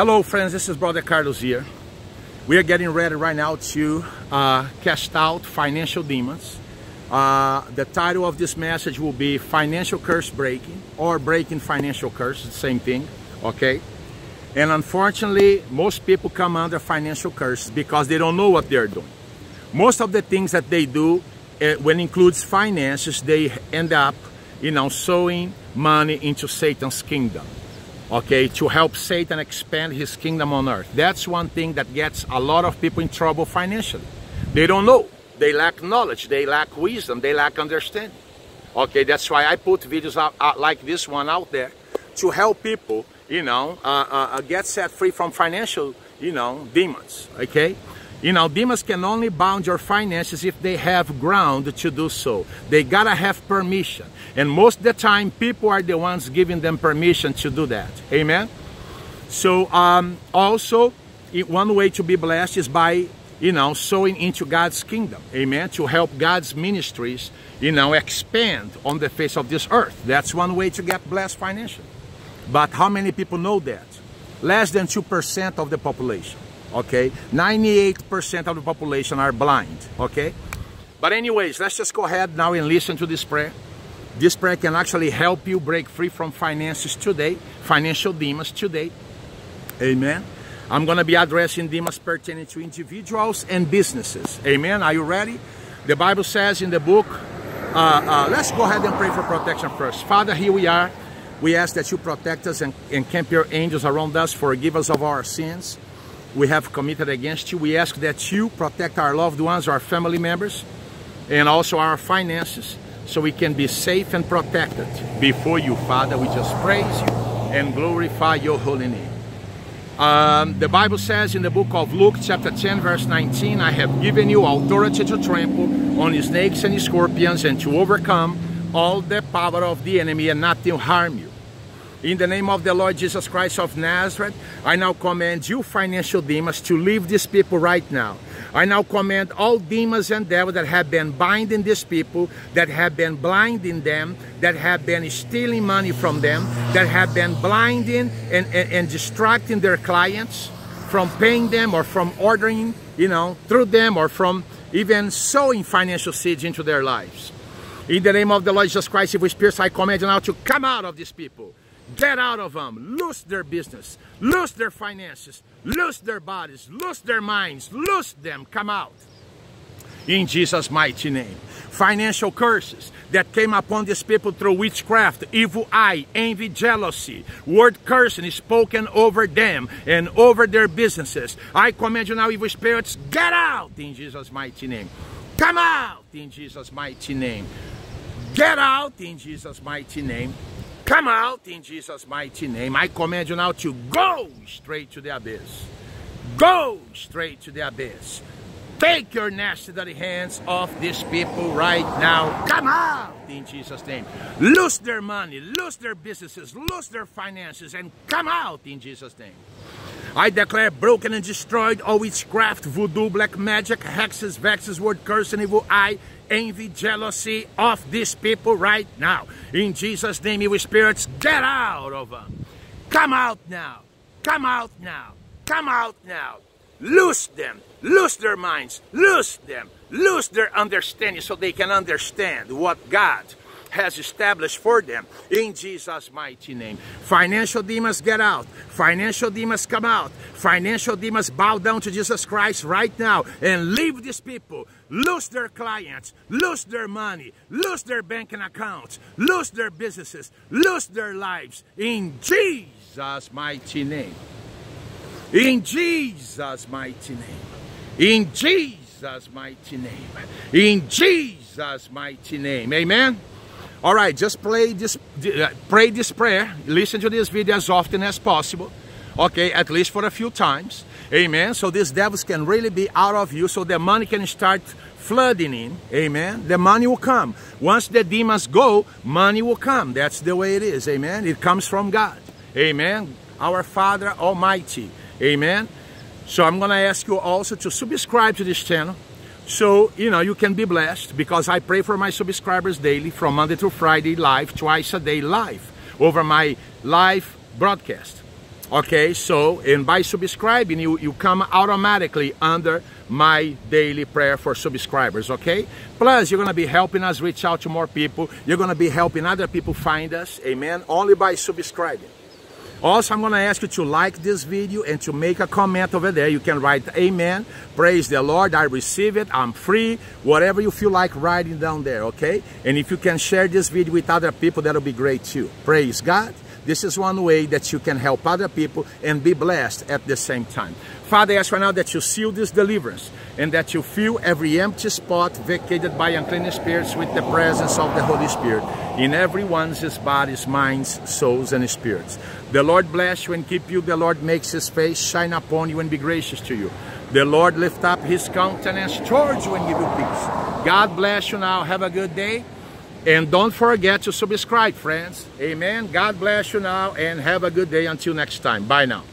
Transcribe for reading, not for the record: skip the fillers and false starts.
Hello friends, this is Brother Carlos here. We are getting ready right now to cast out financial demons. The title of this message will be Financial Curse Breaking or Breaking Financial Curse, the same thing, okay? And unfortunately, most people come under financial curse because they don't know what they're doing. Most of the things that they do, when includes finances, they end up, you know, sowing money into Satan's kingdom. Okay, to help Satan expand his kingdom on earth. That's one thing that gets a lot of people in trouble financially. They don't know. They lack knowledge. They lack wisdom. They lack understanding. Okay, that's why I put videos out like this one out there to help people, you know, get set free from financial, you know, demons. Okay? You know, demons can only bound your finances if they have ground to do so. They gotta have permission. And most of the time, people are the ones giving them permission to do that. Amen? So, also, one way to be blessed is by, you know, sowing into God's kingdom. Amen? To help God's ministries, you know, expand on the face of this earth. That's one way to get blessed financially. But how many people know that? Less than 2% of the population. Okay, 98% of the population are blind, okay? But anyways, let's just go ahead now and listen to this prayer. This prayer can actually help you break free from finances today, financial demons today. Amen. I'm going to be addressing demons pertaining to individuals and businesses. Amen. Are you ready? The Bible says in the book, let's go ahead and pray for protection first. Father, here we are. We ask that you protect us and camp your angels around us, forgive us of our sins we have committed against you. We ask that you protect our loved ones, our family members, and also our finances, so we can be safe and protected before you, Father. We just praise you and glorify your holy name. The Bible says in the book of Luke, chapter 10, verse 19, I have given you authority to trample on snakes and scorpions and to overcome all the power of the enemy, and nothing harm you. In the name of the Lord Jesus Christ of Nazareth, I now command you, financial demons, to leave these people right now. I now command all demons and devils that have been binding these people, that have been blinding them, that have been stealing money from them, that have been blinding and distracting their clients from paying them or from ordering, you know, through them, or from even sowing financial seeds into their lives. In the name of the Lord Jesus Christ, if we pierce, I command you now to come out of these people. Get out of them. Loose their business. Loose their finances. Loose their bodies. Loose their minds. Loose them. Come out. In Jesus' mighty name. Financial curses that came upon these people through witchcraft, evil eye, envy, jealousy, word cursing is spoken over them and over their businesses. I command you now, evil spirits, get out in Jesus' mighty name. Come out in Jesus' mighty name. Get out in Jesus' mighty name. Come out in Jesus' mighty name. I command you now to go straight to the abyss. Go straight to the abyss. Take your nasty, dirty hands off these people right now. Come out in Jesus' name. Lose their money, lose their businesses, lose their finances, and come out in Jesus' name. I declare broken and destroyed all witchcraft, voodoo, black magic, hexes, vexes, word curse, and evil eye, envy, jealousy of these people right now. In Jesus' name, evil spirits, get out of them. Come out now. Come out now. Come out now. Loose them. Loose their minds. Loose them. Loose their understanding so they can understand what God has established for them. In Jesus' mighty name. Financial demons, get out. Financial demons, come out. Financial demons, bow down to Jesus Christ right now and leave these people. Lose their clients, lose their money, lose their banking accounts, lose their businesses, lose their lives. In Jesus' mighty name. In Jesus' mighty name. In Jesus' mighty name. In Jesus' mighty name. Amen. All right, just pray this prayer. Listen to this video as often as possible. Okay, at least for a few times. Amen. So these devils can really be out of you, so the money can start flooding in. Amen. The money will come. Once the demons go, money will come. That's the way it is. Amen. It comes from God. Amen. Our Father Almighty. Amen. So I'm going to ask you also to subscribe to this channel, so, you know, you can be blessed, because I pray for my subscribers daily, from Monday to Friday live, twice a day live, over my live broadcast. Okay, so, and by subscribing, you come automatically under my daily prayer for subscribers, okay? Plus, you're going to be helping us reach out to more people. You're going to be helping other people find us, amen, only by subscribing. Also, I'm going to ask you to like this video and to make a comment over there. You can write, amen, praise the Lord, I receive it, I'm free, whatever you feel like writing down there, okay? And if you can share this video with other people, that'll be great too. Praise God. This is one way that you can help other people and be blessed at the same time. Father, I ask right now that you seal this deliverance and that you fill every empty spot vacated by unclean spirits with the presence of the Holy Spirit in everyone's bodies, minds, souls, and spirits. The Lord bless you and keep you. The Lord makes his face shine upon you and be gracious to you. The Lord lift up his countenance towards you and give you peace. God bless you now. Have a good day. And don't forget to subscribe, friends. Amen. God bless you now and have a good day until next time. Bye now.